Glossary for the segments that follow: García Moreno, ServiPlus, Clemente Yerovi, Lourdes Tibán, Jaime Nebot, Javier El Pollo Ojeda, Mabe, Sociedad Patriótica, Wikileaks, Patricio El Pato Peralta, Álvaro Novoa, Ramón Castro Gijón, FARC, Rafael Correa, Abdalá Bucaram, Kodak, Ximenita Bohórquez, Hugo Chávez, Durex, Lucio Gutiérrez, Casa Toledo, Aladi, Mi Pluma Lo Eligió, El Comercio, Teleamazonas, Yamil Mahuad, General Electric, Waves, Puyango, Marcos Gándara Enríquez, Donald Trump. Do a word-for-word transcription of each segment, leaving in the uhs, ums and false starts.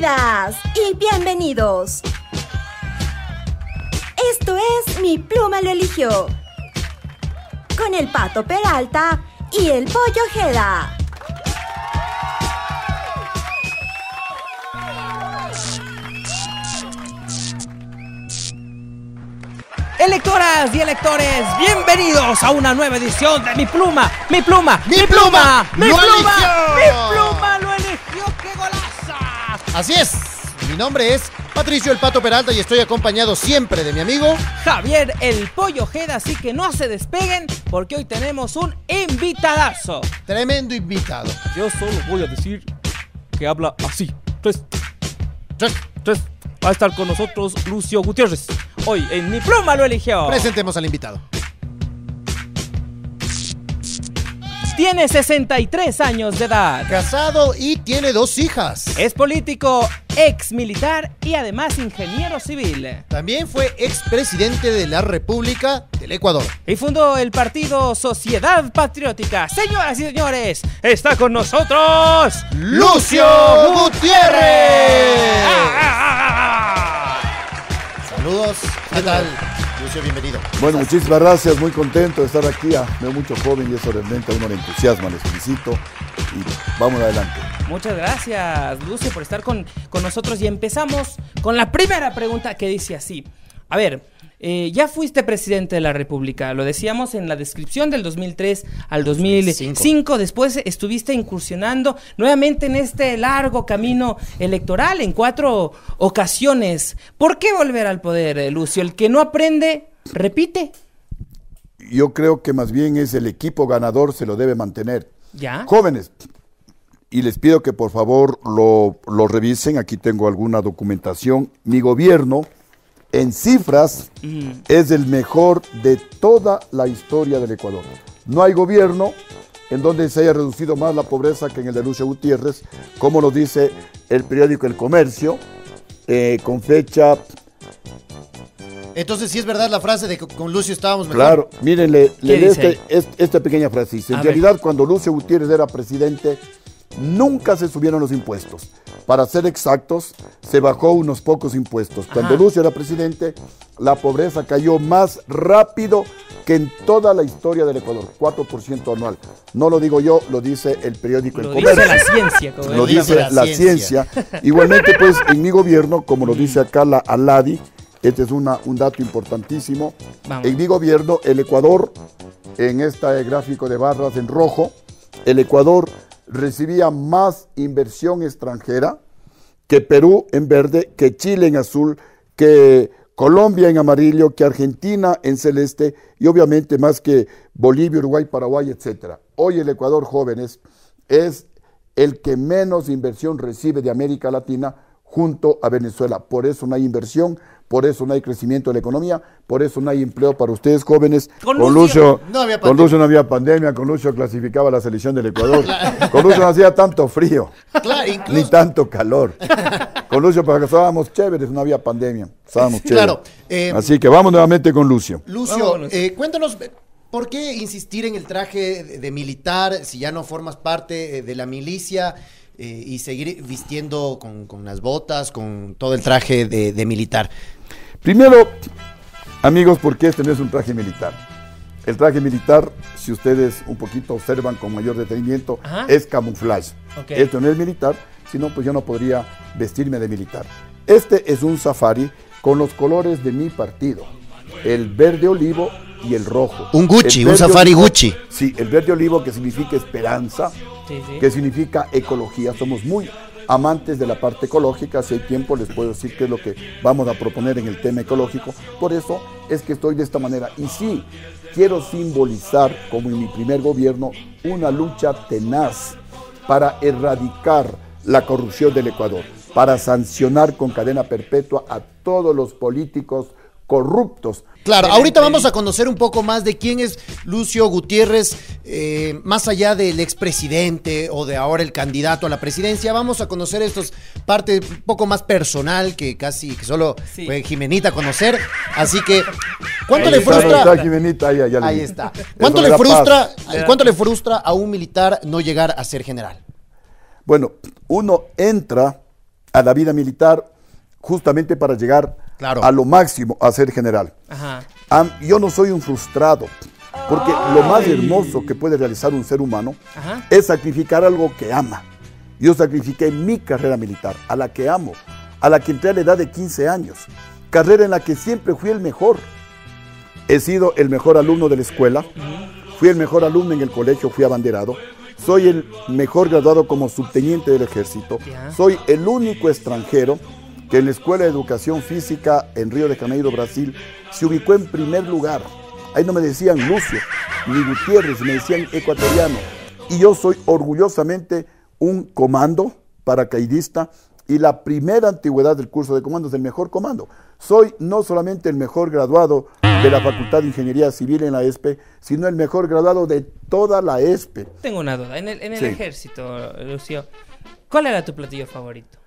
Bienvenidas y bienvenidos. Esto es Mi Pluma Lo Eligió, con el Pato Peralta y el Pollo Ojeda. Electoras y electores, bienvenidos a una nueva edición de Mi Pluma, Mi Pluma, Mi, mi Pluma, Pluma, Mi Pluma, Mi Pluma Lo Eligió. ¡Qué golaza! Así es, mi nombre es Patricio El Pato Peralta y estoy acompañado siempre de mi amigo Javier El Pollo Ojeda, así que no se despeguen porque hoy tenemos un invitadazo. Tremendo invitado. Yo solo voy a decir que habla así. Tres, tres, tres. Va a estar con nosotros Lucio Gutiérrez. Hoy en Mi Pluma Lo Eligió. Presentemos al invitado. Tiene sesenta y tres años de edad. Casado y tiene dos hijas. Es político, ex militar y además ingeniero civil. También fue ex presidente de la República del Ecuador. Y fundó el partido Sociedad Patriótica. Señoras y señores, está con nosotros Lucio Gutiérrez. ¡Ah, ah, ah! Saludos, ¿qué tal? Lucio, bienvenido. Bueno, muchísimas gracias, muy contento de estar aquí. Veo mucho joven y eso realmente a uno le entusiasma, les felicito y vamos adelante. Muchas gracias, Lucio, por estar con, con nosotros y empezamos con la primera pregunta que dice así. A ver, eh, ya fuiste presidente de la República, lo decíamos en la descripción del dos mil tres al dos mil cinco. dos mil cinco, después estuviste incursionando nuevamente en este largo camino electoral en cuatro ocasiones. ¿Por qué volver al poder, Lucio? El que no aprende, repite. Yo creo que más bien es el equipo ganador se lo debe mantener. ¿Ya? Jóvenes, y les pido que por favor lo, lo revisen, aquí tengo alguna documentación, mi gobierno... En cifras, mm. es el mejor de toda la historia del Ecuador. No hay gobierno en donde se haya reducido más la pobreza que en el de Lucio Gutiérrez, como lo dice el periódico El Comercio, eh, con fecha... Entonces, ¿sí es verdad la frase de que con Lucio estábamos mejor? Claro, miren, le, le este, este, esta pequeña frase. En realidad, cuando Lucio Gutiérrez era presidente, nunca se subieron los impuestos. Para ser exactos, se bajó unos pocos impuestos. Cuando Ajá. Lucio era presidente, la pobreza cayó más rápido que en toda la historia del Ecuador, cuatro por ciento anual. No lo digo yo, lo dice el periódico El Comercio. Lo dice la ciencia. Lo dice la ciencia. Igualmente, pues, en mi gobierno, como lo dice acá la Aladi, este es una, un dato importantísimo. Vamos. En mi gobierno, el Ecuador, en este gráfico de barras en rojo, el Ecuador... recibía más inversión extranjera que Perú en verde, que Chile en azul, que Colombia en amarillo, que Argentina en celeste y obviamente más que Bolivia, Uruguay, Paraguay, etcétera. Hoy el Ecuador, jóvenes, es el que menos inversión recibe de América Latina junto a Venezuela. Por eso no hay inversión, por eso no hay crecimiento de la economía, por eso no hay empleo para ustedes jóvenes. Con, con, Lucio, no había con Lucio no había pandemia, con Lucio clasificaba la selección del Ecuador, con Lucio no hacía tanto frío, claro, ni tanto calor. Con Lucio para que estábamos chéveres, no había pandemia, estábamos chéveres. Claro, eh, así que vamos nuevamente con Lucio. Lucio, eh, cuéntanos, ¿por qué insistir en el traje de, de militar si ya no formas parte de la milicia? Eh, y seguir vistiendo con, con las botas, con todo el traje de, de militar. Primero, amigos, porque este no es un traje militar. El traje militar, si ustedes un poquito observan con mayor detenimiento, Ajá. es camuflaje. Okay. Esto no es militar, sino pues yo no podría vestirme de militar. Este es un safari con los colores de mi partido, el verde olivo y el rojo. Un Gucci, un safari olivo, Gucci. Sí, el verde olivo que significa esperanza, sí, sí. que significa ecología. Somos muy amantes de la parte ecológica. Si hay tiempo les puedo decir qué es lo que vamos a proponer en el tema ecológico. Por eso es que estoy de esta manera. Y sí, quiero simbolizar, como en mi primer gobierno, una lucha tenaz para erradicar la corrupción del Ecuador, para sancionar con cadena perpetua a todos los políticos corruptos. Claro, ahorita vamos a conocer un poco más de quién es Lucio Gutiérrez, eh, más allá del expresidente o de ahora el candidato a la presidencia. Vamos a conocer estos partes un poco más personal que casi que solo sí. fue Ximenita a conocer. Así que, ¿cuánto ahí le frustra? Está, Ximenita, ahí, ahí, ahí. ahí está. ¿Cuánto le frustra, ¿Cuánto le frustra a un militar no llegar a ser general? Bueno, uno entra a la vida militar justamente para llegar claro. a lo máximo, a ser general. Ajá. Um, yo no soy un frustrado, porque Ay. lo más hermoso que puede realizar un ser humano Ajá. es sacrificar algo que ama. Yo sacrifiqué mi carrera militar, a la que amo, a la que entré a la edad de quince años, carrera en la que siempre fui el mejor. He sido el mejor alumno de la escuela, fui el mejor alumno en el colegio, fui abanderado, soy el mejor graduado como subteniente del ejército, soy el único extranjero que en la Escuela de Educación Física en Río de Janeiro, Brasil, se ubicó en primer lugar. Ahí no me decían Lucio, ni Gutiérrez, me decían ecuatoriano. Y yo soy orgullosamente un comando paracaidista y la primera antigüedad del curso de comandos, el mejor comando. Soy no solamente el mejor graduado de la Facultad de Ingeniería Civil en la E S P E, sino el mejor graduado de toda la E S P E. Tengo una duda, en el, en el sí. ejército, Lucio, ¿cuál era tu platillo favorito?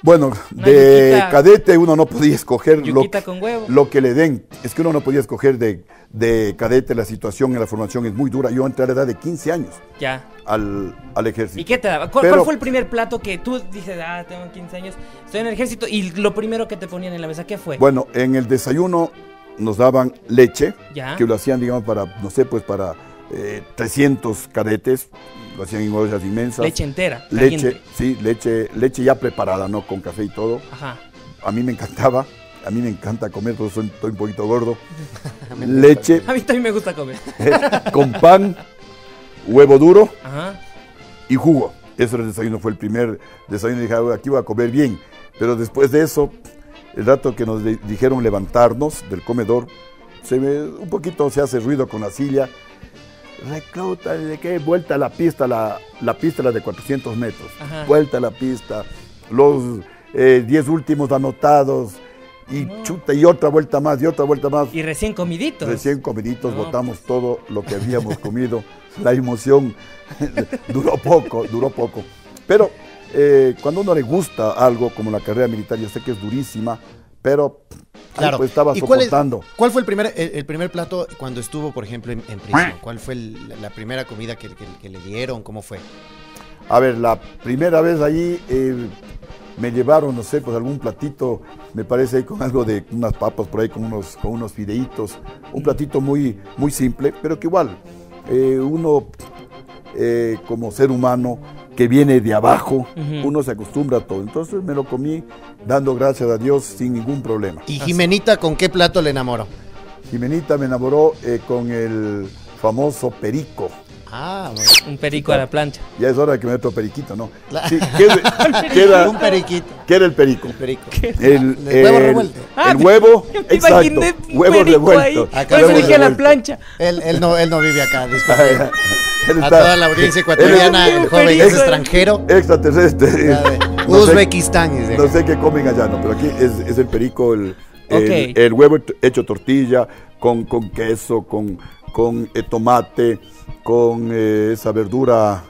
Bueno, una de yuquita, cadete uno no podía escoger lo, con huevo. lo que le den. Es que uno no podía escoger de, de cadete, la situación en la formación es muy dura. Yo entré a la edad de quince años ya. Al, al ejército. ¿Y qué te daba? ¿Cuál, Pero, ¿Cuál fue el primer plato que tú dices, ah, tengo quince años, estoy en el ejército? Y lo primero que te ponían en la mesa, ¿qué fue? Bueno, en el desayuno nos daban leche, ya. que lo hacían, digamos, para, no sé, pues para eh, trescientos cadetes. Lo hacían en ollas inmensas. Leche entera. Leche, caliente. sí, leche, leche ya preparada, ¿no? Con café y todo. Ajá. A mí me encantaba, a mí me encanta comer, todo soy, estoy un poquito gordo. Leche. A mí también me gusta comer. Con pan, huevo duro Ajá. y jugo. Ese desayuno fue el primer desayuno. Dije, aquí voy a comer bien. Pero después de eso, el rato que nos dijeron levantarnos del comedor, se me, un poquito se hace ruido con la silla. Recluta, ¿de qué? Vuelta a la pista, la, la pista la de cuatrocientos metros, Ajá. vuelta a la pista, los eh, diez últimos anotados, y no. chuta, y otra vuelta más, y otra vuelta más. Y recién comiditos. Recién comiditos, no, botamos pues. todo lo que habíamos comido, la emoción duró poco, duró poco. Pero eh, cuando uno le gusta algo como la carrera militar, yo sé que es durísima, pero... Claro. Ay, pues estaba ¿Y cuál, es, ¿Cuál fue el primer, el, el primer plato cuando estuvo, por ejemplo, en, en prisión? ¿Cuál fue el, la, la primera comida que, que, que le dieron? ¿Cómo fue? A ver, la primera vez allí eh, me llevaron, no sé, pues algún platito, me parece, con algo de unas papas por ahí, con unos, con unos fideitos. Un platito muy, muy simple, pero que igual, eh, uno eh, como ser humano que viene de abajo, uh-huh. uno se acostumbra a todo. Entonces me lo comí dando gracias a Dios sin ningún problema. ¿Y Ximenita con qué plato le enamoró? Ximenita me enamoró eh, con el famoso perico. Ah, bueno. Un perico sí, a la plancha. Ya es hora de que me meto periquito, ¿no? La... Sí, ¿qué, ¿qué era, un periquito. ¿Qué era el perico? El perico. El, el, el huevo revuelto. Ah, el huevo, me exacto. Huevo revuelto. Acá se dije a la plancha. Él, él, no, él no vive acá, disculpe. Está, a toda la audiencia ecuatoriana, el joven es extranjero. Extraterrestre. No sé, Uzbekistán. No sé qué comen allá, no, pero aquí es, es el perico, el, okay. el, el huevo hecho tortilla, con, con queso, con, con eh, tomate, con eh, esa verdura,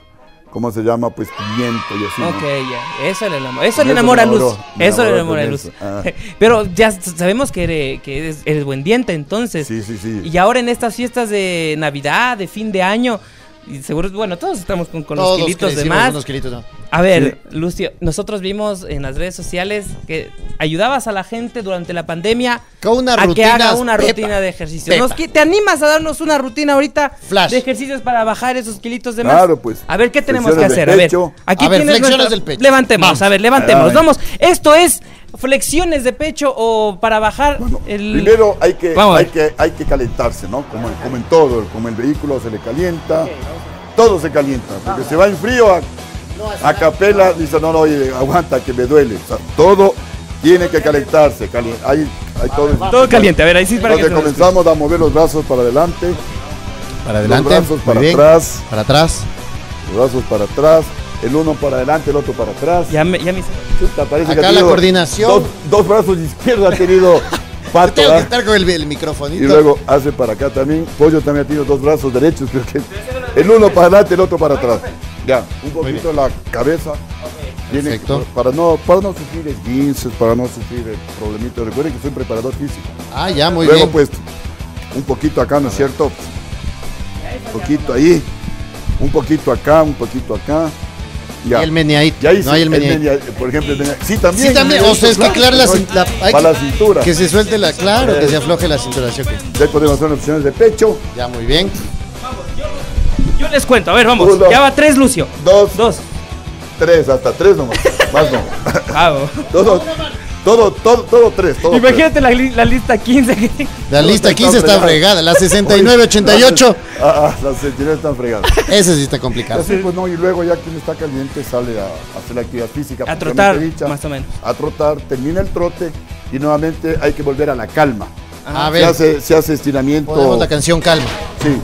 ¿cómo se llama? Pues pimiento y así. Ok, ¿no? ya, eso le enamora, eso le enamora a Luz. Eso le enamora a Luz. Ah. Pero ya sabemos que eres, que eres, eres buen diente, entonces. Sí, sí, sí. Y ahora en estas fiestas de Navidad, de fin de año... Y seguro, bueno, todos estamos con, con todos los kilitos de más. Unos kilitos, ¿no? A ver, sí. Lucio, nosotros vimos en las redes sociales que ayudabas a la gente durante la pandemia con una a que haga una pepa, rutina de ejercicio. Nos, ¿Te animas a darnos una rutina ahorita Flash. de ejercicios para bajar esos kilitos de más? Claro, pues. A ver, ¿qué tenemos que hacer? A ver, aquí a ver, tienes nuestra... del pecho. Levantemos, vamos. a ver, levantemos. A ver. Vamos, esto es flexiones de pecho o para bajar bueno, el... Primero hay que, hay, que, hay que calentarse, ¿no? Como, como en todo, como el vehículo se le calienta. Okay. Todo se calienta, porque se va en frío a, a capela, dice, no, no, oye, aguanta que me duele. O sea, todo tiene que calentarse, cali hay, hay todo, todo caliente. A ver, ahí sí para Entonces que comenzamos a mover los brazos para adelante, para adelante, los brazos para bien. atrás, para atrás, los brazos para atrás, el uno para adelante, el otro para atrás. Ya me, ya me... Chuta, parece Acá que la coordinación. Dos, dos brazos de izquierda ha tenido. Pato, tengo que estar con el, el microfonito. Y luego hace para acá también. Pollo también ha tenido dos brazos derechos, creo que el uno para adelante, el otro para atrás. Ya, un poquito la cabeza. Okay. Tiene, para, no, para no sufrir esguinces, para no sufrir problemitas. Recuerden que soy preparador físico. Ah, ya, muy luego, bien. Luego pues, un poquito acá, ¿no es cierto? Un poquito ahí, un poquito acá, un poquito acá. Ya. Y el meniait. Ya hice, no hay el meniait. Por ejemplo, el meniait. Sí, también. Sí, también. O sea, es que claro, la, la, hay para que, la cintura. Que se suelte la, claro, eh, que se afloje la cintura. ¿Sí, okay? Ya podemos hacer opciones de pecho. Ya, muy bien. Vamos, yo, yo les cuento. A ver, vamos. Uno, ya va tres, Lucio. Dos. Dos. Tres, hasta tres nomás. Más no. Vamos. Dos, dos. Todo, todo, todo tres. Todo Imagínate tres. La, la lista quince. Que... La lista quince está fregada. La sesenta y nueve, ochenta y ocho. Ah, ah, las sesenta y nueve están fregadas. Esa sí está complicada. Sí, pues no, y luego ya quien está caliente sale a, a hacer la actividad física. A trotar, dicha, más o menos. A trotar, termina el trote y nuevamente hay que volver a la calma. Ah, a ver. Se hace, se hace estiramiento. Ponemos la canción Calma. Sí.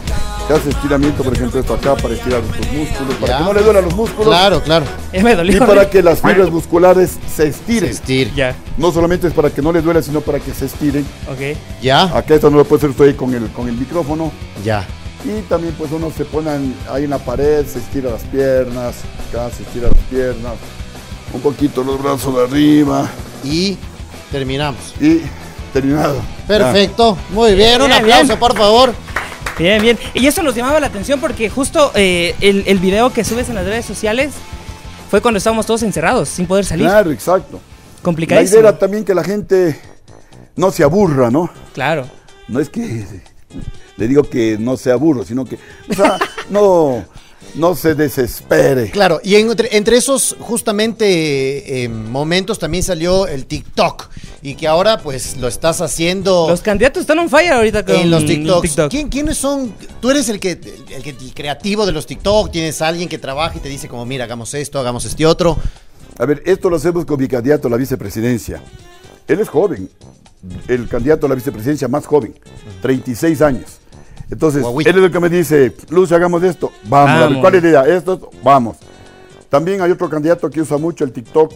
Se hace estiramiento, por ejemplo, esto acá para estirar los músculos, para ya. que no le duelan los músculos. Claro, claro. Me dolió, y para que las fibras musculares se estiren. Se estiren. Ya. No solamente es para que no le duela, sino para que se estiren. Ok. Ya. Acá esto no lo puede hacer usted ahí con el, con el micrófono. Ya. Y también pues uno se pone ahí en la pared, se estira las piernas, acá se estira las piernas, un poquito los brazos de arriba. Y terminamos. Y terminado. Perfecto. Ya. Muy bien, un aplauso, bien. Por favor. Bien, bien. Y eso nos llamaba la atención porque justo eh, el, el video que subes en las redes sociales fue cuando estábamos todos encerrados, sin poder salir. Claro, exacto. Complicadísimo. La idea era también que la gente no se aburra, ¿no? Claro. No es que le digo que no se aburra, sino que, o sea, no, no se desespere. Claro, y entre, entre esos justamente eh, momentos también salió el TikTok. Y que ahora pues lo estás haciendo. Los candidatos están on fire ahorita con en los TikToks. TikTok. ¿Quién, ¿Quiénes son? Tú eres el que el, el, el creativo de los TikTok. Tienes a alguien que trabaja y te dice como mira, hagamos esto, hagamos este otro. A ver, esto lo hacemos con mi candidato a la vicepresidencia. Él es joven, el candidato a la vicepresidencia más joven, treinta y seis años. Entonces, Guaguita. Él es el que me dice, Lucio, hagamos esto, vamos. vamos. ¿Cuál es la idea? Esto, vamos. También hay otro candidato que usa mucho el TikTok,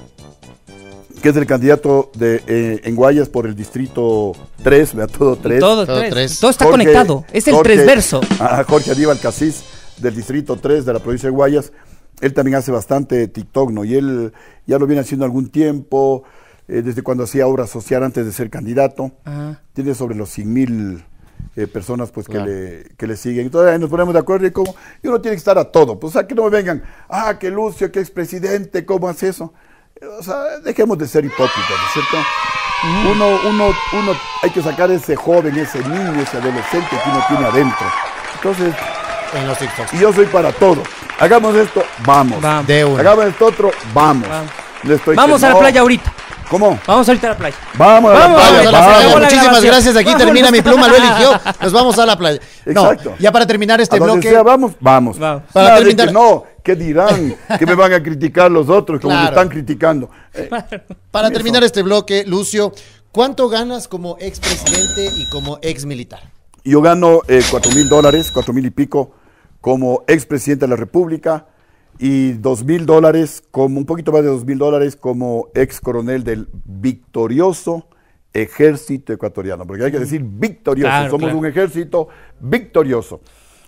que es el candidato de, eh, en Guayas por el distrito tres, vea, todo tres. Todo, todo, tres. Todo está Jorge, conectado, es el Jorge, transverso. A Jorge Aníbal Casís, del distrito tres de la provincia de Guayas, él también hace bastante TikTok, ¿no? Y él ya lo viene haciendo algún tiempo, eh, desde cuando hacía obra social antes de ser candidato. Ajá. Tiene sobre los cien mil eh, personas pues, claro. que, le, que le siguen. Entonces ahí nos ponemos de acuerdo y, como, y uno tiene que estar a todo. Pues, o sea, que no me vengan, ah, que Lucio, que expresidente, ¿cómo hace eso? O sea, dejemos de ser hipócritas, ¿no es cierto? Uh-huh. Uno, uno, uno, hay que sacar ese joven, ese niño, ese adolescente que uno tiene adentro. Entonces, en los TikToks. Y yo soy para todo. Hagamos esto, vamos. vamos. De uno. Hagamos esto otro, vamos. Vamos, no estoy vamos a la no. playa ahorita. ¿Cómo? Vamos ahorita a la playa. Vamos a la vamos, playa. Vamos, vamos, vamos. Muchísimas gracias. Aquí vamos, termina Mi Pluma Lo Eligió. Nos vamos a la playa. Exacto. No, ya para terminar este a donde bloque. Sea, vamos, vamos. vamos. Para Nada terminar. No, ¿qué dirán? Que me van a criticar los otros, como claro. me están criticando. Eh, para terminar este bloque, Lucio, ¿cuánto ganas como expresidente y como exmilitar? Yo gano eh, cuatro mil dólares, cuatro mil y pico, como expresidente de la República. Y dos mil dólares, como un poquito más de dos mil dólares, como ex coronel del victorioso ejército ecuatoriano. Porque hay que decir victorioso, claro, somos claro. un ejército victorioso.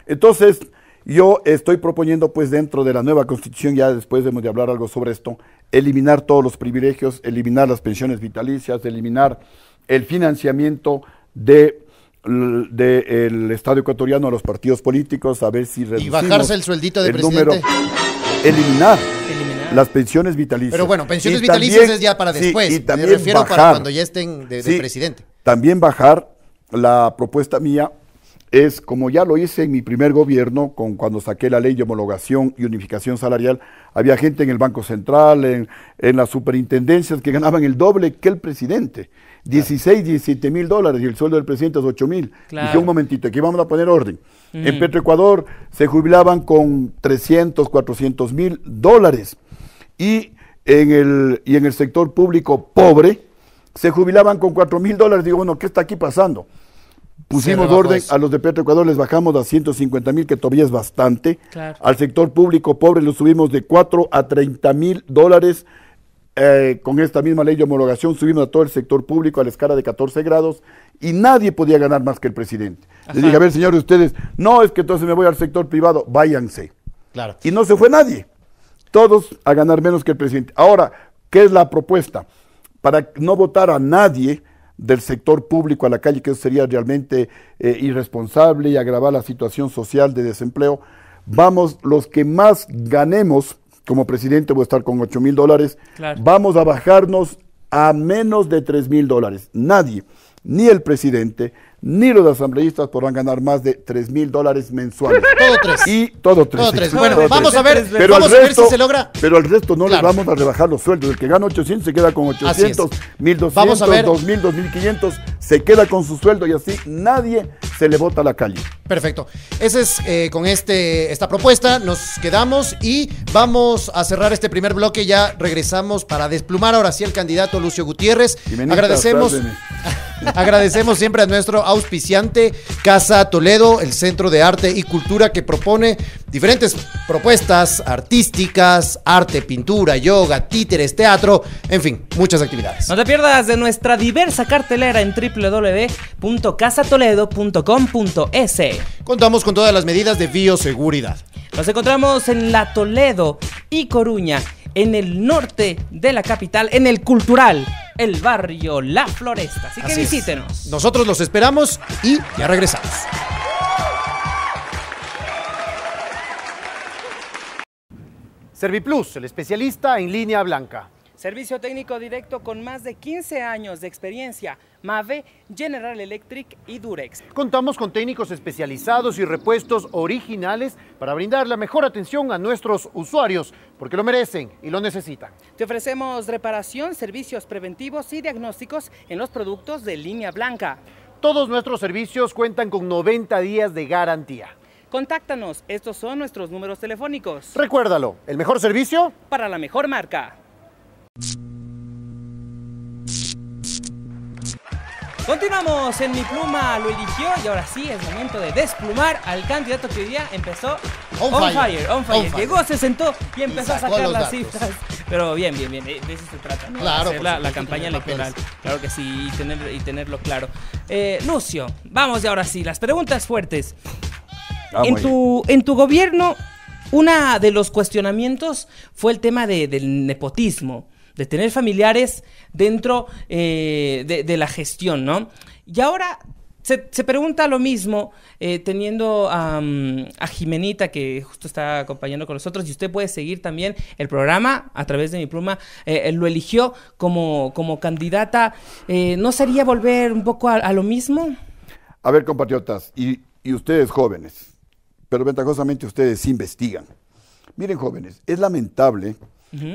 Entonces, yo estoy proponiendo, pues dentro de la nueva constitución, ya después hemos de hablar algo sobre esto, eliminar todos los privilegios, eliminar las pensiones vitalicias, eliminar el financiamiento de... del de Estado ecuatoriano a los partidos políticos, a ver si reducimos y bajarse el sueldito de el presidente número, eliminar, eliminar las pensiones vitalicias. Pero bueno, pensiones y vitalicias también, es ya para después, sí, y también me refiero bajar, para cuando ya estén de, de sí, presidente. También bajar, la propuesta mía es, como ya lo hice en mi primer gobierno, con cuando saqué la ley de homologación y unificación salarial, había gente en el Banco Central, en, en las superintendencias que ganaban el doble que el presidente. dieciséis, diecisiete mil dólares y el sueldo del presidente es ocho mil. Claro. Dije, un momentito, aquí vamos a poner orden. Mm. En Petroecuador se jubilaban con trescientos, cuatrocientos mil dólares y en el, y en el sector público pobre se jubilaban con cuatro mil dólares. Digo, bueno, ¿qué está aquí pasando? Pusimos sí, orden eso. A los de Petroecuador, les bajamos a ciento cincuenta mil, que todavía es bastante. Claro. Al sector público pobre lo subimos de cuatro a treinta mil dólares. Eh, con esta misma ley de homologación subimos a todo el sector público a la escala de catorce grados y nadie podía ganar más que el presidente. Ajá. Les dije, a ver, señores, ustedes, no es que entonces me voy al sector privado, váyanse. Claro. Y no se fue nadie. Todos a ganar menos que el presidente. Ahora, ¿qué es la propuesta? Para no votar a nadie del sector público a la calle, que eso sería realmente eh, irresponsable y agravar la situación social de desempleo, vamos los que más ganemos como presidente voy a estar con ocho mil dólares, claro. Vamos a bajarnos a menos de tres mil dólares. Nadie, ni el presidente, ni los asambleístas podrán ganar más de tres mil dólares mensuales. Todo tres. Y todo tres. Todo tres. Bueno, todo vamos, tres. A ver, pero vamos resto, a ver si se logra. Pero al resto no claro. les vamos a rebajar los sueldos. El que gana ochocientos se queda con ochocientos, mil doscientos, dos mil, dos mil quinientos, se queda con su sueldo y así nadie se le bota a la calle. Perfecto. Ese es eh, con este esta propuesta. Nos quedamos y vamos a cerrar este primer bloque. Ya regresamos para desplumar ahora sí el candidato Lucio Gutiérrez. Ximenita, agradecemos. Agradecemos siempre a nuestro auspiciante Casa Toledo, el centro de arte y cultura que propone diferentes propuestas artísticas, arte, pintura, yoga, títeres, teatro, en fin, muchas actividades. No te pierdas de nuestra diversa cartelera en doble u doble u doble u punto casa toledo punto com punto es. Contamos con todas las medidas de bioseguridad. Nos encontramos en La Toledo y Coruña, en el norte de la capital, en el cultural, el barrio La Floresta. Así que Así visítenos. Es. Nosotros los esperamos y ya regresamos. ServiPlus, el especialista en línea blanca. Servicio técnico directo con más de quince años de experiencia. Mabe, General Electric y Durex. Contamos con técnicos especializados y repuestos originales para brindar la mejor atención a nuestros usuarios, porque lo merecen y lo necesitan. Te ofrecemos reparación, servicios preventivos y diagnósticos en los productos de línea blanca. Todos nuestros servicios cuentan con noventa días de garantía. Contáctanos, estos son nuestros números telefónicos. Recuérdalo, el mejor servicio para la mejor marca. Continuamos en Mi Pluma Lo Eligió y ahora sí es momento de desplumar al candidato que hoy día empezó on, on, fire, fire, on fire, on fire. Llegó, se sentó y empezó y a sacar las datos. Cifras. Pero bien, bien, bien, de eso se trata, ¿no? Claro, hacer la, la campaña electoral. Claro que sí, y, tener, y tenerlo claro. Eh, Lucio, vamos ya ahora sí, las preguntas fuertes. Vamos en tu, en tu gobierno, uno de los cuestionamientos fue el tema de, del nepotismo, de tener familiares dentro eh, de, de la gestión, ¿no? Y ahora se, se pregunta lo mismo eh, teniendo um, a Ximenita, que justo está acompañando con nosotros, y usted puede seguir también el programa a través de Mi Pluma, eh, él lo eligió como, como candidata. Eh, ¿no sería volver un poco a, a lo mismo? A ver, compatriotas, y, y ustedes jóvenes, pero ventajosamente ustedes investigan. Miren, jóvenes, es lamentable...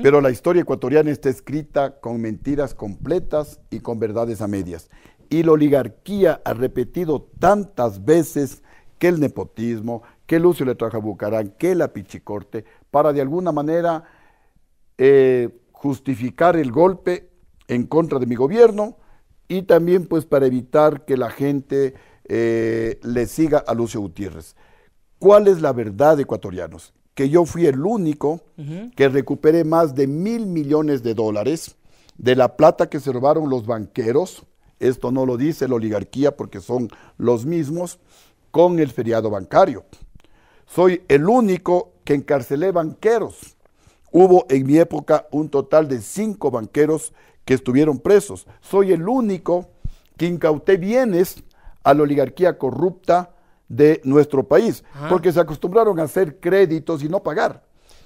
Pero la historia ecuatoriana está escrita con mentiras completas y con verdades a medias. Y la oligarquía ha repetido tantas veces que el nepotismo, que Lucio le trajo a Bucaram, que la pichicorte, para de alguna manera eh, justificar el golpe en contra de mi gobierno y también pues para evitar que la gente eh, le siga a Lucio Gutiérrez. ¿Cuál es la verdad, ecuatorianos? Que yo fui el único uh-huh. que recuperé más de mil millones de dólares de la plata que se robaron los banqueros, esto no lo dice la oligarquía porque son los mismos, con el feriado bancario. Soy el único que encarcelé banqueros. Hubo en mi época un total de cinco banqueros que estuvieron presos. Soy el único que incauté bienes a la oligarquía corrupta de nuestro país, ajá, porque se acostumbraron a hacer créditos y no pagar.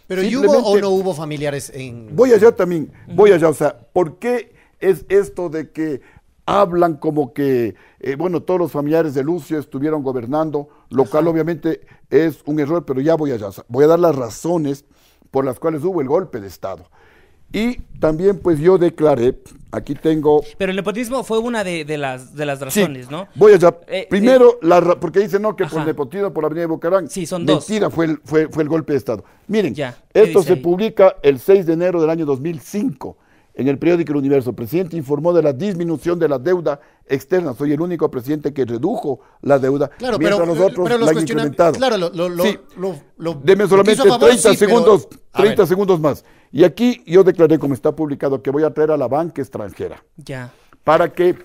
¿Pero y hubo o no hubo familiares en...? Voy allá también, uh-huh. voy allá, o sea, ¿por qué es esto de que hablan como que, eh, bueno, todos los familiares de Lucio estuvieron gobernando, lo ajá. cual obviamente es un error, pero ya voy allá, o sea, voy a dar las razones por las cuales hubo el golpe de Estado. Y también pues yo declaré, aquí tengo... Pero el nepotismo fue una de, de, las, de las razones, sí, ¿no? Voy allá. Eh, Primero, eh, la, porque dicen no, que ajá. por nepotismo, por la avenida de Bucaram. Sí, son dos. Mentira, fue el, fue, fue el golpe de Estado. Miren, ya, esto se ahí? publica el seis de enero del año dos mil cinco en el periódico El Universo. El presidente informó de la disminución de la deuda externa. Soy el único presidente que redujo la deuda, claro, mientras pero, los otros pero los la han incrementado. Claro, lo... lo, sí. lo, lo Deme solamente favor, treinta segundos, pero... treinta segundos más. Y aquí yo declaré, como está publicado, que voy a traer a la banca extranjera ya. para que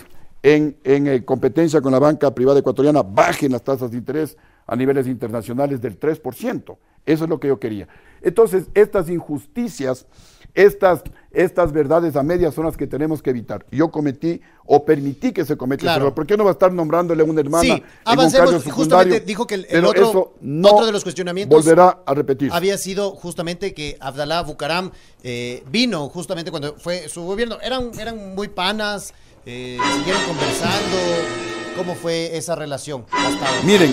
en, en eh, competencia con la banca privada ecuatoriana bajen las tasas de interés a niveles internacionales del tres por ciento. Eso es lo que yo quería. Entonces, estas injusticias, estas, estas verdades a medias son las que tenemos que evitar. Yo cometí o permití que se cometa claro. ese error. ¿Por qué no va a estar nombrándole a una hermana? Sí, avancemos. Justamente dijo que el, el otro, eso no otro de los cuestionamientos volverá a repetir. Había sido justamente que Abdalá Bucaram eh, vino justamente cuando fue su gobierno. Eran, eran muy panas, eh, siguieron conversando. ¿Cómo fue esa relación hasta ahora? Miren.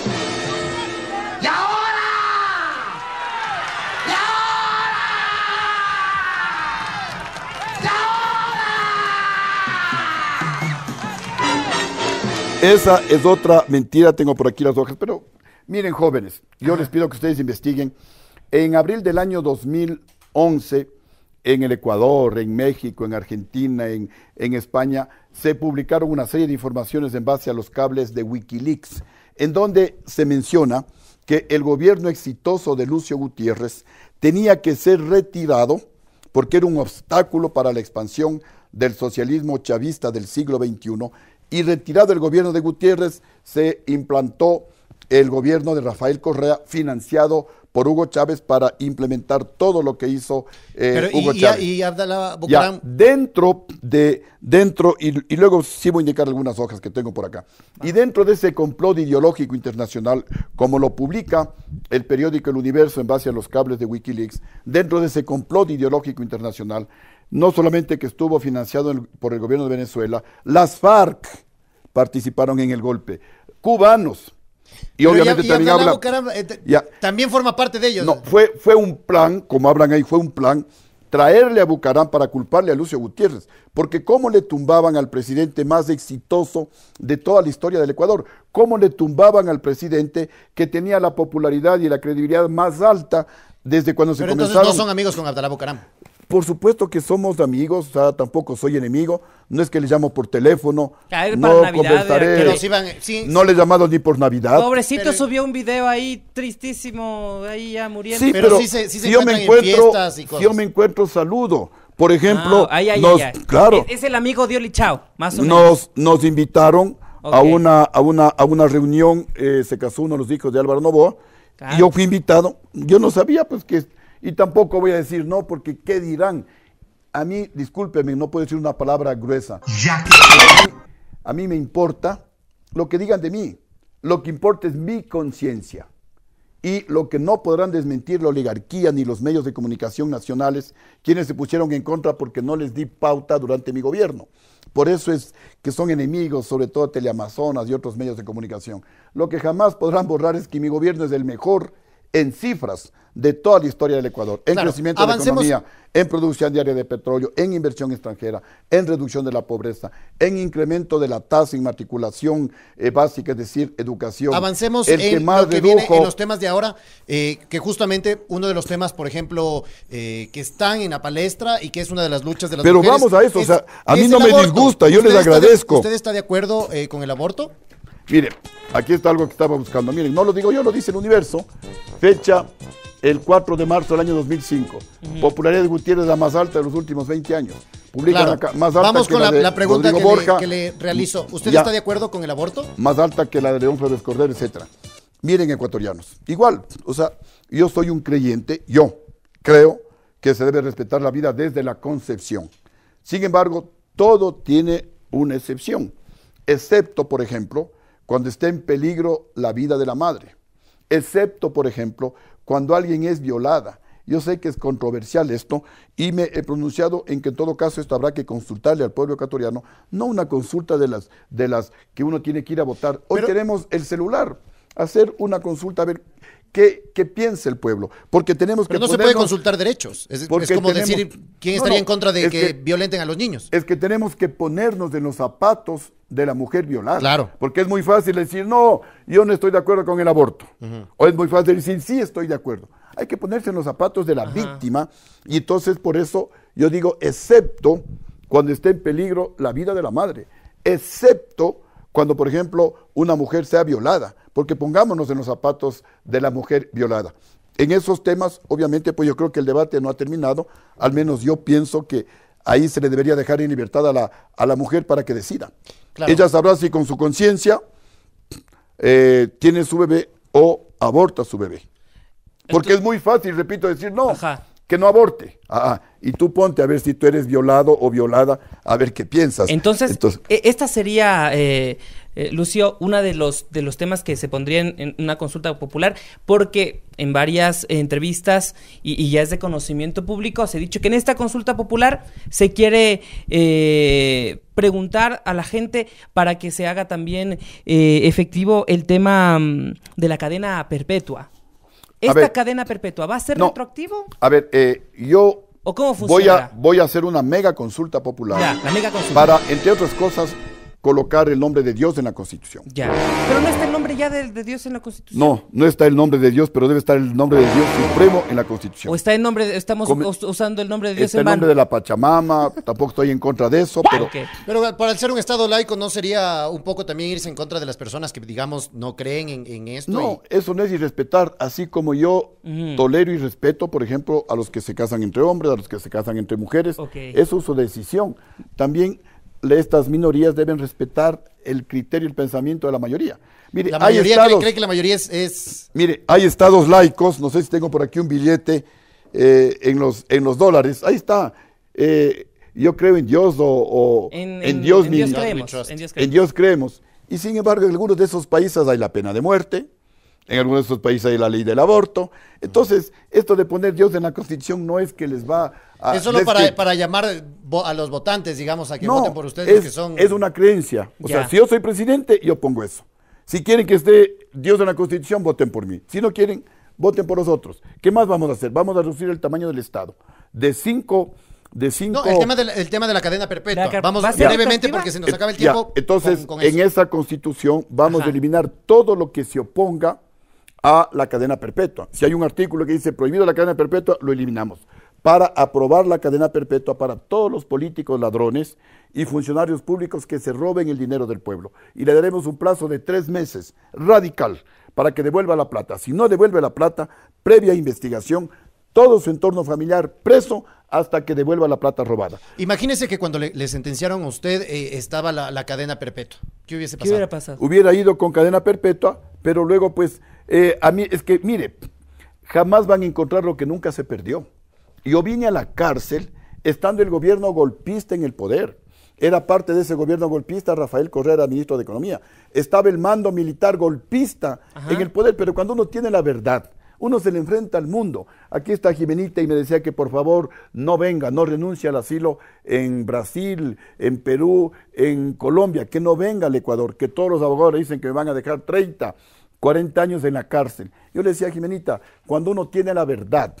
Esa es otra mentira, tengo por aquí las hojas, pero miren, jóvenes, yo les pido que ustedes investiguen. En abril del año dos mil once, en el Ecuador, en México, en Argentina, en, en España, se publicaron una serie de informaciones en base a los cables de Wikileaks, en donde se menciona que el gobierno exitoso de Lucio Gutiérrez tenía que ser retirado porque era un obstáculo para la expansión del socialismo chavista del siglo veintiuno. Y retirado el gobierno de Gutiérrez, se implantó el gobierno de Rafael Correa, financiado por Hugo Chávez para implementar todo lo que hizo eh, Pero Hugo y, Chávez. Y, y Abdalá Bucaram... ya, dentro de, dentro, y, y luego sí voy a indicar algunas hojas que tengo por acá. Ah. Y dentro de ese complot ideológico internacional, como lo publica el periódico El Universo en base a los cables de Wikileaks, dentro de ese complot ideológico internacional, no solamente que estuvo financiado el, por el gobierno de Venezuela, las FARC participaron en el golpe, cubanos, y pero obviamente ya, ya también habla, caramba, eh, ya, también forma parte de ellos. No, fue, fue un plan, como hablan ahí, fue un plan traerle a Bucaram para culparle a Lucio Gutiérrez, porque cómo le tumbaban al presidente más exitoso de toda la historia del Ecuador, cómo le tumbaban al presidente que tenía la popularidad y la credibilidad más alta desde cuando pero se comenzaron. Pero entonces no son amigos con Abdalá Bucaram. Por supuesto que somos amigos, o sea, tampoco soy enemigo, no es que le llamo por teléfono, caer no para Navidad, conversaré, que los iban, sí, no sí. le he llamado ni por Navidad. Pobrecito pero, subió un video ahí tristísimo, ahí ya muriendo. Sí, pero, pero sí se, sí se si yo me encuentro, en si yo me encuentro saludo, por ejemplo, ah, ay, ay, nos, ay, ay. claro, es, es el amigo de Oli Chao, más o menos. Nos, nos invitaron okay. a una a una a una reunión, eh, se casó uno de los hijos de Álvaro Novoa, claro. y yo fui invitado, yo no sabía pues que y tampoco voy a decir no, porque ¿qué dirán? A mí, discúlpeme, no puedo decir una palabra gruesa. Ya que... a, mí, a mí me importa lo que digan de mí. Lo que importa es mi conciencia. Y lo que no podrán desmentir la oligarquía ni los medios de comunicación nacionales, quienes se pusieron en contra porque no les di pauta durante mi gobierno. Por eso es que son enemigos, sobre todo Teleamazonas y otros medios de comunicación. Lo que jamás podrán borrar es que mi gobierno es el mejor en cifras de toda la historia del Ecuador, en claro, crecimiento avancemos. de la economía, en producción diaria de petróleo, en inversión extranjera, en reducción de la pobreza, en incremento de la tasa en matriculación eh, básica, es decir, educación. Avancemos el en que más lo que redujo... viene en los temas de ahora, eh, que justamente uno de los temas, por ejemplo, eh, que están en la palestra y que es una de las luchas de las Pero mujeres. Pero vamos a eso, es, o sea, a mí no me aborto. disgusta, yo les agradezco. De, ¿Usted está de acuerdo eh, con el aborto? Mire, aquí está algo que estaba buscando. Miren, no lo digo yo, lo dice El Universo. Fecha el cuatro de marzo del año dos mil cinco. Uh-huh. Popularidad de Gutiérrez la más alta de los últimos veinte años. Publican claro. acá, más alta Vamos que con la, la, la pregunta que le, que le realizo. ¿Usted ya. está de acuerdo con el aborto? Más alta que la de León Flores Cordero, etcétera. Miren, ecuatorianos. Igual, o sea, yo soy un creyente. Yo creo que se debe respetar la vida desde la concepción. Sin embargo, todo tiene una excepción. Excepto, por ejemplo... cuando esté en peligro la vida de la madre, excepto, por ejemplo, cuando alguien es violada. Yo sé que es controversial esto y me he pronunciado en que en todo caso esto habrá que consultarle al pueblo ecuatoriano, no una consulta de las, de las que uno tiene que ir a votar. Hoy Pero... queremos el celular, hacer una consulta, a ver... ¿Qué, ¿Qué piensa el pueblo? Porque tenemos Pero que no ponernos, se puede consultar derechos. Es, es como tenemos, decir quién estaría no, no, en contra de es que, que violenten a los niños. Es que tenemos que ponernos en los zapatos de la mujer violada. Claro. Porque es muy fácil decir, no, yo no estoy de acuerdo con el aborto. Uh-huh. O es muy fácil decir, sí, estoy de acuerdo. Hay que ponerse en los zapatos de la Ajá. víctima. Y entonces, por eso, yo digo, excepto cuando esté en peligro la vida de la madre. Excepto cuando, por ejemplo, una mujer sea violada. Porque pongámonos en los zapatos de la mujer violada. En esos temas, obviamente, pues yo creo que el debate no ha terminado, al menos yo pienso que ahí se le debería dejar en libertad a la, a la mujer para que decida. Claro. Ella sabrá si con su conciencia eh, tiene su bebé o aborta su bebé. Porque Esto... es muy fácil, repito, decir no, Ajá. que no aborte. Ah, y tú ponte a ver si tú eres violado o violada, a ver qué piensas. Entonces, Entonces... esta sería... Eh... Eh, Lucio, uno de los, de los temas que se pondrían en, en una consulta popular, porque en varias eh, entrevistas y, y ya es de conocimiento público, se ha dicho que en esta consulta popular se quiere eh, preguntar a la gente para que se haga también eh, efectivo el tema um, de la cadena perpetua. ¿Esta ver, cadena perpetua va a ser no, retroactivo? A ver, eh, yo ¿O cómo voy, a, voy a hacer una mega consulta popular ya, la mega consulta. para, entre otras cosas, colocar el nombre de Dios en la Constitución. Ya. Pero no está el nombre ya de, de Dios en la Constitución. No, no está el nombre de Dios, pero debe estar el nombre de Dios supremo en la Constitución. O está el nombre, de, estamos Come, usando el nombre de Dios está en el nombre mano. de la Pachamama, tampoco estoy en contra de eso, pero... Okay. Pero para ser un Estado laico, ¿no sería un poco también irse en contra de las personas que, digamos, no creen en, en esto? No, y... eso no es irrespetar, así como yo mm. tolero y respeto, por ejemplo, a los que se casan entre hombres, a los que se casan entre mujeres, okay. eso es su decisión. También... estas minorías deben respetar el criterio y el pensamiento de la mayoría. Mire, la mayoría hay estados, cree, cree que la mayoría es, es... Mire, hay estados laicos, no sé si tengo por aquí un billete eh, en, los, en los dólares, ahí está, eh, yo creo en Dios o... o en, en, en Dios en, mi, Dios creemos, en, Dios en Dios creemos. Y sin embargo, en algunos de esos países hay la pena de muerte, en algunos de esos países hay la ley del aborto. Entonces, esto de poner Dios en la Constitución no es que les va a... Es solo para, que... para llamar a los votantes, digamos, a que no, voten por ustedes. Es, los que son... es una creencia. O yeah. sea, si yo soy presidente, yo pongo eso. Si quieren que esté Dios en la Constitución, voten por mí. Si no quieren, voten por nosotros. ¿Qué más vamos a hacer? Vamos a reducir el tamaño del Estado. De cinco... De cinco... No, el tema de la, el tema de la cadena perpetua. La vamos brevemente porque se nos acaba el tiempo. Yeah. Entonces, con, con en esa Constitución vamos Ajá. a eliminar todo lo que se oponga a la cadena perpetua. Si hay un artículo que dice prohibido la cadena perpetua, lo eliminamos. Para aprobar la cadena perpetua para todos los políticos ladrones y funcionarios públicos que se roben el dinero del pueblo. Y le daremos un plazo de tres meses radical para que devuelva la plata. Si no devuelve la plata, previa investigación, todo su entorno familiar preso hasta que devuelva la plata robada. Imagínese que cuando le, le sentenciaron a usted eh, estaba la, la cadena perpetua. ¿Qué hubiese pasado? ¿Qué hubiera pasado? Hubiera ido con cadena perpetua, pero luego pues, eh, a mí, es que mire, jamás van a encontrar lo que nunca se perdió. Yo vine a la cárcel estando el gobierno golpista en el poder. Era parte de ese gobierno golpista, Rafael Correa era ministro de Economía. Estaba el mando militar golpista Ajá. en el poder, pero cuando uno tiene la verdad, uno se le enfrenta al mundo. Aquí está Ximenita y me decía que por favor no venga, no renuncie al asilo en Brasil, en Perú, en Colombia, que no venga al Ecuador, que todos los abogados le dicen que me van a dejar treinta, cuarenta años en la cárcel. Yo le decía a Ximenita, cuando uno tiene la verdad,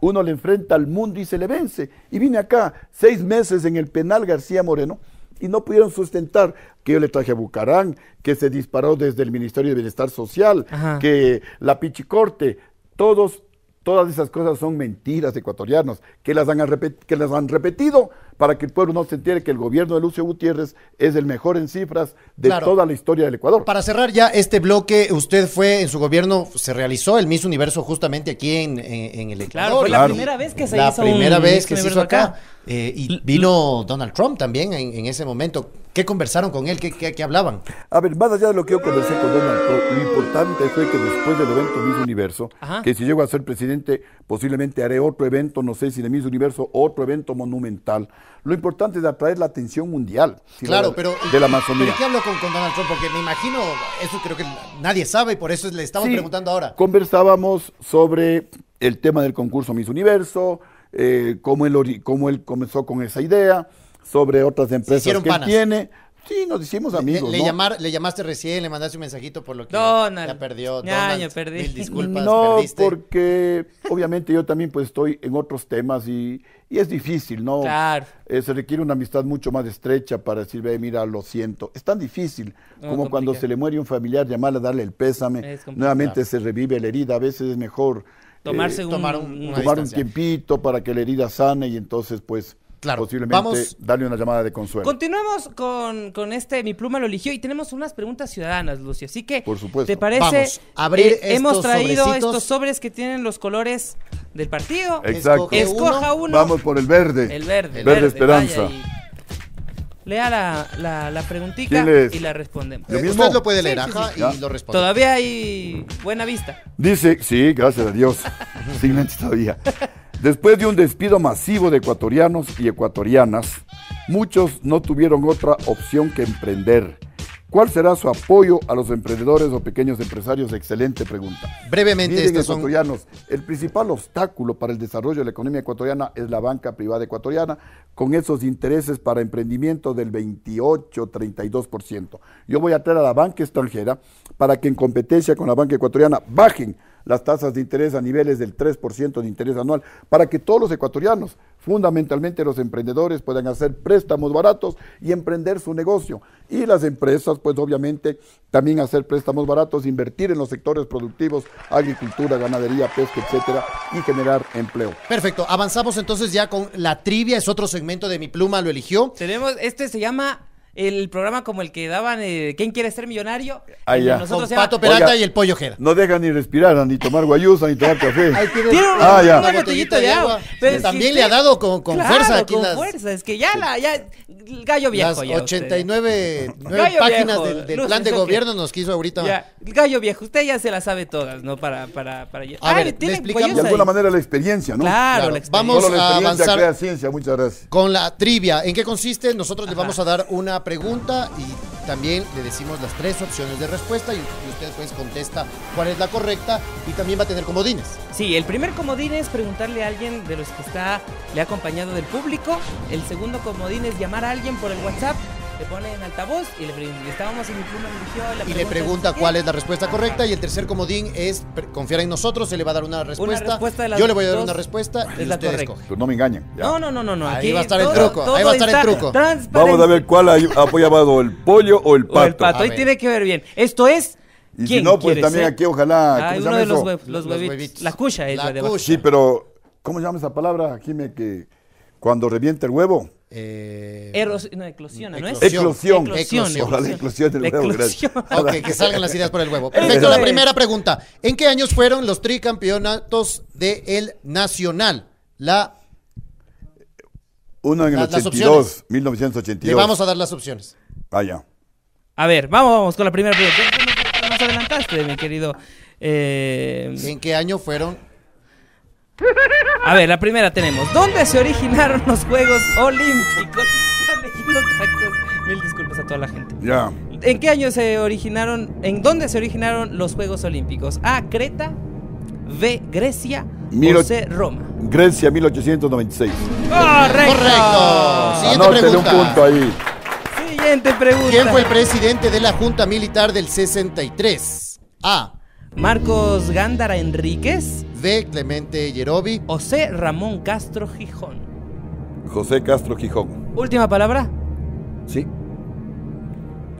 uno le enfrenta al mundo y se le vence. Y vine acá seis meses en el penal García Moreno y no pudieron sustentar que yo le traje a Bucaram, que se disparó desde el Ministerio de Bienestar Social, Ajá. que la Pichicorte... Todos, todas esas cosas son mentiras ecuatorianas que las, han que las han repetido para que el pueblo no se entere que el gobierno de Lucio Gutiérrez es el mejor en cifras de claro. toda la historia del Ecuador. Para cerrar ya este bloque, usted fue, en su gobierno, se realizó el Miss Universo justamente aquí en, en, en el Ecuador. Claro, fue claro. la primera vez que se la hizo La primera vez que se hizo acá. acá. Eh, y vino Donald Trump también en, en ese momento. ¿Qué conversaron con él? ¿Qué, qué, qué hablaban? A ver, más allá de lo que yo conversé con Donald Trump, lo importante fue que después del evento Miss Universo, Ajá. que si llego a ser presidente, posiblemente haré otro evento, no sé si de Miss Universo, otro evento monumental. Lo importante es atraer la atención mundial. Si claro, la, pero... De la masonería. ¿Pero qué habló con, con Donald Trump? Porque me imagino, eso creo que nadie sabe y por eso le estamos sí, preguntando ahora. Conversábamos sobre el tema del concurso Miss Universo, eh, cómo, él, cómo él comenzó con esa idea, sobre otras empresas que panas. tiene. Sí, nos hicimos amigos. Le, le, ¿no? llamar, le llamaste recién, le mandaste un mensajito por lo que Donald. la perdió. Donald, Ay, yo perdí. Mil disculpas, no, perdiste. porque obviamente yo también pues estoy en otros temas y, y es difícil, ¿no? Claro. Eh, se requiere una amistad mucho más estrecha para decir, ve, mira, lo siento. Es tan difícil no, como complicado. cuando se le muere un familiar, llamarle, darle el pésame. Nuevamente se revive la herida, a veces es mejor Tomarse eh, un, tomar un, una tomar un tiempito para que la herida sane y entonces pues... Claro, posiblemente vamos, darle una llamada de consuelo. Continuamos con, con este Mi Pluma Lo Eligió y tenemos unas preguntas ciudadanas, Lucio. Así que, por supuesto. ¿te parece? Vamos a abrir eh, hemos traído sobrecitos. estos sobres que tienen los colores del partido. Exacto. Escoja uno. Vamos por el verde. El verde. El verde, verde Esperanza. lea la, la, la preguntita y la respondemos. ¿Lo mismo? Usted lo puede leer, sí, ajá, sí, sí. y lo responde. Todavía hay buena vista. Dice, sí, gracias a Dios. Sí, todavía. Después de un despido masivo de ecuatorianos y ecuatorianas, muchos no tuvieron otra opción que emprender. ¿Cuál será su apoyo a los emprendedores o pequeños empresarios? Excelente pregunta. Brevemente, miren, estos ecuatorianos, son... el principal obstáculo para el desarrollo de la economía ecuatoriana es la banca privada ecuatoriana, con esos intereses para emprendimiento del veintiocho, treinta y dos por ciento. Yo voy a traer a la banca extranjera para que en competencia con la banca ecuatoriana bajen las tasas de interés a niveles del tres por ciento de interés anual, para que todos los ecuatorianos, fundamentalmente los emprendedores, puedan hacer préstamos baratos y emprender su negocio. Y las empresas, pues obviamente, también hacer préstamos baratos, invertir en los sectores productivos, agricultura, ganadería, pesca, etcétera, y generar empleo. Perfecto, avanzamos entonces ya con la trivia, es otro segmento de Mi Pluma Lo Eligió. Tenemos, este se llama... el programa como el que daban, eh, ¿Quién quiere ser millonario? Ah, ya. Nosotros Pato llama... Peralta. Oiga, y el Pollo Ojeda. No dejan ni respirar, ni tomar guayusa, ni tomar café. Ay, tiene tiene un, ah, una, una botellita de agua. Pero también si le ha dado con, con claro, fuerza aquí con las... fuerza, es que ya la... Ya, gallo viejo las ya ochenta y nueve páginas del de plan de gobierno que... nos quiso ahorita. Ya, gallo viejo, usted ya se la sabe todas, ¿no? Para... para, para... A ah, ver, tiene de alguna ahí. manera la experiencia, ¿no? Claro, claro. La experiencia. Vamos Solo la experiencia a avanzar crea ciencia, muchas gracias. Con la trivia, ¿en qué consiste? Nosotros le vamos a dar una pregunta y también le decimos las tres opciones de respuesta y usted pues contesta cuál es la correcta, y también va a tener comodines. Sí, el primer comodín es preguntarle a alguien de los que está le ha acompañado del público. El segundo comodín es llamar a alguien por el WhatsApp, le pone en altavoz y le, le estábamos en Mi Pluma Lo Eligió, y le pregunta cuál es la respuesta correcta. Y el tercer comodín es confiar en nosotros, se le va a dar una respuesta, una respuesta de las yo le voy a dar una respuesta y usted escoge. Pues no me engañen. Ya. No, no, no, no, no. Ahí va a estar todo, el truco, ahí va a estar el truco. Vamos a ver cuál ha apoyado, el pollo o el pato. O el pato, ahí tiene que ver bien. Esto es... Y ¿quién si no, pues también ser? Aquí ojalá... Ah, uno de los, huev los, los huevitos. La cucha es la, la de cucha. Sí, pero ¿cómo se llama esa palabra, Jimé, que cuando revienta el huevo? Eh, Eros, no, eclosiona, ¿no es? Eclosión. Eclosión. Eclosión. Ojalá, eclosión del huevo, eclosión. Ok, que salgan las ideas por el huevo. Perfecto, la primera pregunta. ¿En qué años fueron los tricampeonatos de el Nacional? La... Uno en el ochenta y dos, mil novecientos ochenta y dos. Le vamos a dar las opciones. Vaya. A ver, vamos, vamos con la primera pregunta. ¿Qué nos adelantaste, mi querido? Eh... ¿En qué año fueron...? A ver, la primera tenemos. ¿Dónde se originaron los Juegos Olímpicos? Mil disculpas a toda la gente. Ya. ¿En qué año se originaron? ¿En dónde se originaron los Juegos Olímpicos? A, Creta. B, Grecia. O C, Roma. Grecia, mil ochocientos noventa y seis. Correcto. Correcto. Siguiente Anótele pregunta. un punto ahí. Siguiente pregunta. ¿Quién fue el presidente de la Junta Militar del sesenta y tres? A, Marcos Gándara Enríquez. B, Clemente Yerovi. O C, Ramón Castro Gijón. José Castro Gijón. ¿Última palabra? Sí.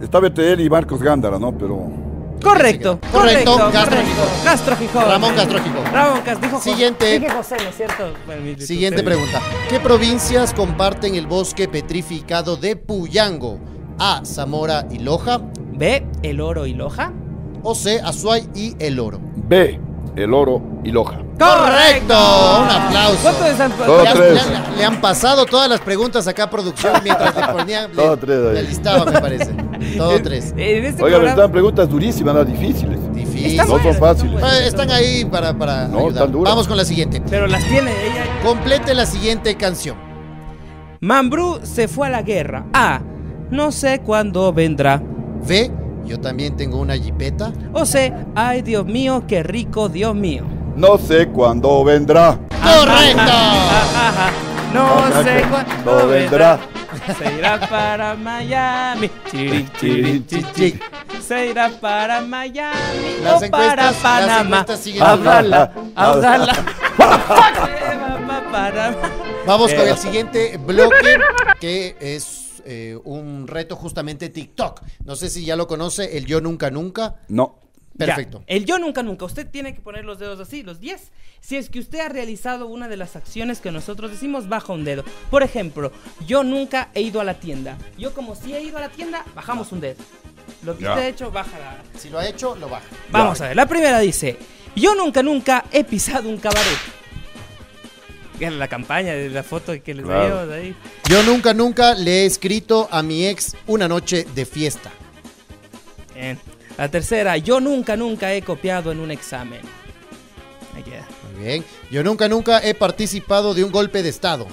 Está B T L y Marcos Gándara, ¿no? Pero... Correcto, correcto, correcto. Castro, correcto. Gijón. Castro Gijón. Ramón Castro Gijón. Ramón Castro Gijón. Siguiente. Dije José, ¿no es cierto? Bueno, siguiente pregunta. ¿Qué provincias comparten el bosque petrificado de Puyango? A, Zamora y Loja. B, El Oro y Loja. O C, Azuay y El Oro. B, El Oro y Loja. ¡Correcto! Un aplauso. ¿Cuánto de San... le, han, le, han, le han pasado todas las preguntas acá a producción mientras le ponían. Todo le, tres. Le listaba, me parece. Todo tres. En este Oiga, programa... están preguntas durísimas, no difíciles. Difíciles. Está no buena, son fáciles. Está buena, están ahí para, para no, ayudar. Están duras. Vamos con la siguiente. Pero las tiene ella. Complete la siguiente canción. Mambrú se fue a la guerra. A, no sé cuándo vendrá. B, yo también tengo una jipeta. O C, ay Dios mío, qué rico Dios mío. No sé cuándo vendrá. ¡Correcto! Ajá, ajá. No, no sé cuándo vendrá. Se irá para Miami. Chiri, chiri, chiri. Se irá para Miami. Las o para Panamá. Abdalá, Abdalá. Vamos con el siguiente bloque, que es... Eh, un reto justamente TikTok. No sé si ya lo conoce, el Yo Nunca Nunca. No. Perfecto. Ya, el Yo Nunca Nunca. Usted tiene que poner los dedos así, los diez. Si es que usted ha realizado una de las acciones que nosotros decimos, baja un dedo. Por ejemplo, yo nunca he ido a la tienda. Yo como si he ido a la tienda, bajamos un dedo. Lo que ya. usted ha hecho, baja la... Si lo ha hecho, lo baja. Vamos ya. a ver, la primera dice: yo nunca nunca he pisado un cabaret. la campaña, de la foto que les claro. veo de ahí. Yo nunca, nunca le he escrito a mi ex una noche de fiesta. Bien. La tercera, yo nunca, nunca he copiado en un examen. Ahí queda. Muy bien. Yo nunca, nunca he participado de un golpe de estado.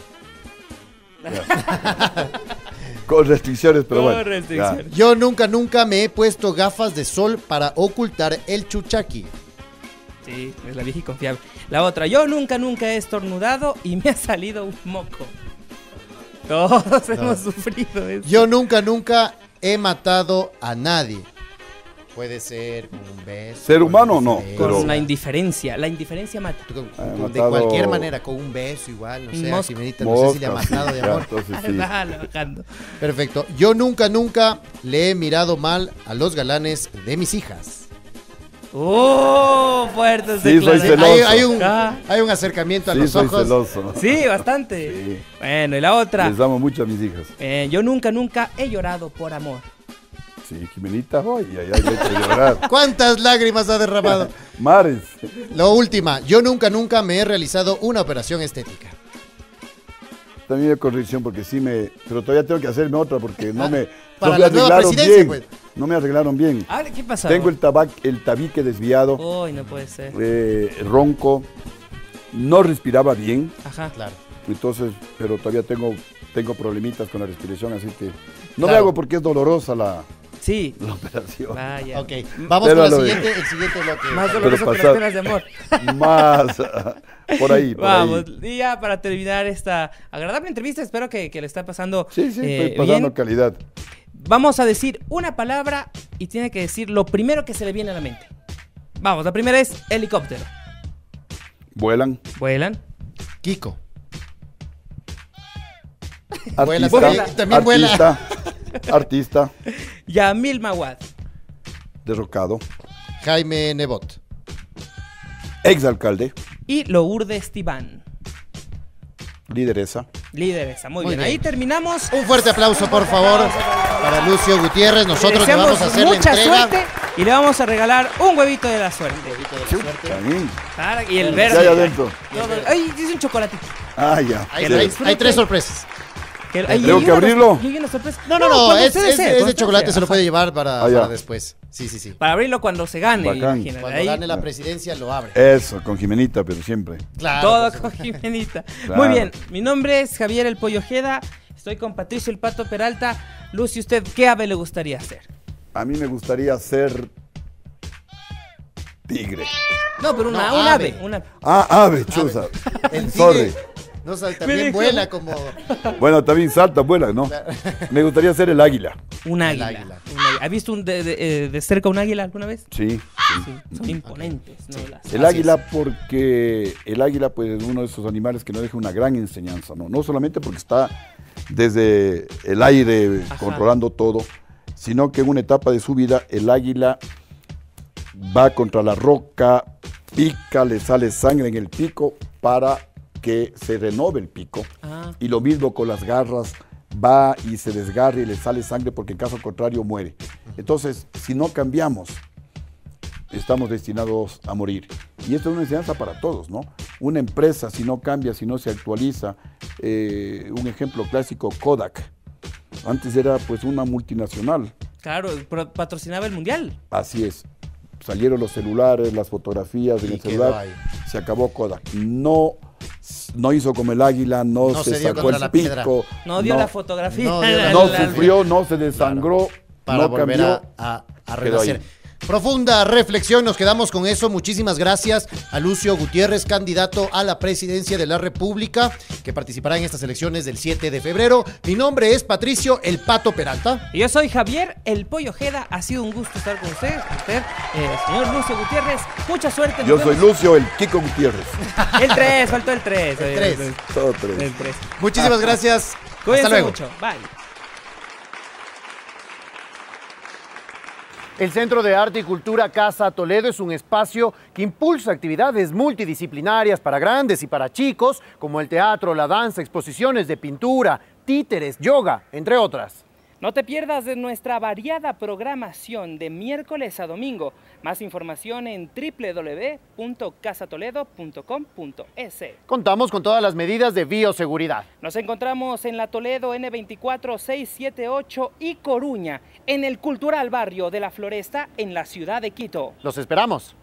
Con restricciones, pero Con bueno. restricciones. Yo nunca, nunca me he puesto gafas de sol para ocultar el chuchaqui. Sí, es la vieja y confiable. La otra, yo nunca, nunca he estornudado y me ha salido un moco. Todos no. hemos sufrido eso. Yo nunca, nunca he matado a nadie. Puede ser un beso. ¿Ser humano o no? Con la indiferencia. La indiferencia mata. Con, de cualquier manera, con un beso igual. No sé, a Ximenita, no sé si le ha matado de amor. Sí. Perfecto. Yo nunca, nunca le he mirado mal a los galanes de mis hijas. ¡Oh! Fuertes sí, declaraciones. Hay, hay, un, hay un acercamiento a sí, los soy ojos. Celoso. Sí, bastante. Sí. Bueno, y la otra. Les amo mucho a mis hijas. Eh, yo nunca, nunca he llorado por amor. Sí, Ximenita, hoy oh, ya, ya le he hecho llorar. ¿Cuántas lágrimas ha derramado? Mares. La última, yo nunca, nunca me he realizado una operación estética. También hay corrección porque sí me... Pero todavía tengo que hacerme otra porque no me... Para no me la nueva presidencia, bien. Pues. No me arreglaron bien. Ah, ¿qué pasó? Tengo el, tabac, el tabique desviado. Uy, no puede ser. Eh, ronco. No respiraba bien. Ajá, claro. Entonces, pero todavía tengo, tengo problemitas con la respiración, así que... No claro. me hago porque es dolorosa la... Sí. La operación. Vaya. Ok, vamos con el siguiente, el siguiente bloque. Más doloroso que las penas de amor. Más, uh, por ahí, por Vamos, ahí. Y ya para terminar esta agradable entrevista, espero que, que le está pasando Sí, sí, eh, estoy pasando bien. Calidad. Vamos a decir una palabra y tiene que decir lo primero que se le viene a la mente. Vamos, la primera es helicóptero. Vuelan. Vuelan. Kiko. Artista. Vuela, vuela. También vuela. Artista. Yamil Mahuad. Derrocado. Jaime Nebot. Exalcalde. Y Lourdes Tibán. Lideresa. Lideresa, muy, muy bien. bien. Ahí terminamos. Un fuerte aplauso, por favor, para Lucio Gutiérrez. Nosotros le vamos a hacer mucha la entrega. Suerte y le vamos a regalar un huevito de la suerte. Un huevito de la suerte. También. Para, y el verde. Ya adentro. Ahí dice un chocolatito. Ah, ya. Hay, hay, hay tres sorpresas. El, ay, ¿Tengo que abrirlo? No, no, no, no es, es, desee, es de chocolate, sea. Se lo puede llevar para, ah, para después. Sí, sí, sí. Para abrirlo cuando se gane. Cuando ahí. gane la presidencia lo abre. Eso, con Ximenita, pero siempre. Claro. Todo con Ximenita. Claro. Muy bien, mi nombre es Javier El Pollo Ojeda, estoy con Patricio El Pato Peralta. Lucio, ¿usted qué ave le gustaría hacer? A mí me gustaría ser tigre. No, pero una, no, una ave. ave. Una... Ah, ave, chusa. Ave. El tigre. No, también vuela como... Bueno, también salta, vuela, ¿no? Me gustaría ser el águila. Un águila. águila. ¿Has visto un de, de, de cerca un águila alguna vez? Sí. sí. sí. Son imponentes. Okay. ¿no? Sí. El águila es. porque el águila pues, es uno de esos animales que nos deja una gran enseñanza, ¿no? No solamente porque está desde el aire Ajá. controlando todo, sino que en una etapa de su vida el águila va contra la roca, pica, le sale sangre en el pico para... que se renove el pico ah. y lo mismo con las garras va y se desgarra y le sale sangre porque en caso contrario muere. Entonces, si no cambiamos, estamos destinados a morir. Y esto es una enseñanza para todos, ¿no? Una empresa, si no cambia, si no se actualiza, eh, un ejemplo clásico, Kodak. Antes era pues una multinacional. Claro, patrocinaba el mundial. Así es. Salieron los celulares, las fotografías en el celular. Se acabó Kodak. No... No hizo como el águila, no, no se, se sacó el pico. No dio no, la fotografía. No, dio la, no la, sufrió, la, no se desangró. Claro, para no volver cambió, a, a renacer. Profunda reflexión, nos quedamos con eso. Muchísimas gracias a Lucio Gutiérrez, candidato a la presidencia de la República, que participará en estas elecciones del siete de febrero. Mi nombre es Patricio El Pato Peralta. Y yo soy Javier El Pollo Ojeda. Ha sido un gusto estar con ustedes. Usted, eh, señor Lucio Gutiérrez, mucha suerte. Yo soy Lucio El Kiko Gutiérrez. El tres, faltó el tres. El tres. Todo tres. El tres. Muchísimas gracias. Cuídense Hasta luego. mucho. Bye. El Centro de Arte y Cultura Casa Toledo es un espacio que impulsa actividades multidisciplinarias para grandes y para chicos, como el teatro, la danza, exposiciones de pintura, títeres, yoga, entre otras. No te pierdas de nuestra variada programación de miércoles a domingo. Más información en doble u doble u doble u punto casa toledo punto com punto e s. Contamos con todas las medidas de bioseguridad. Nos encontramos en la Toledo ene veinticuatro seiscientos setenta y ocho y Coruña, en el cultural barrio de La Floresta, en la ciudad de Quito. Los esperamos.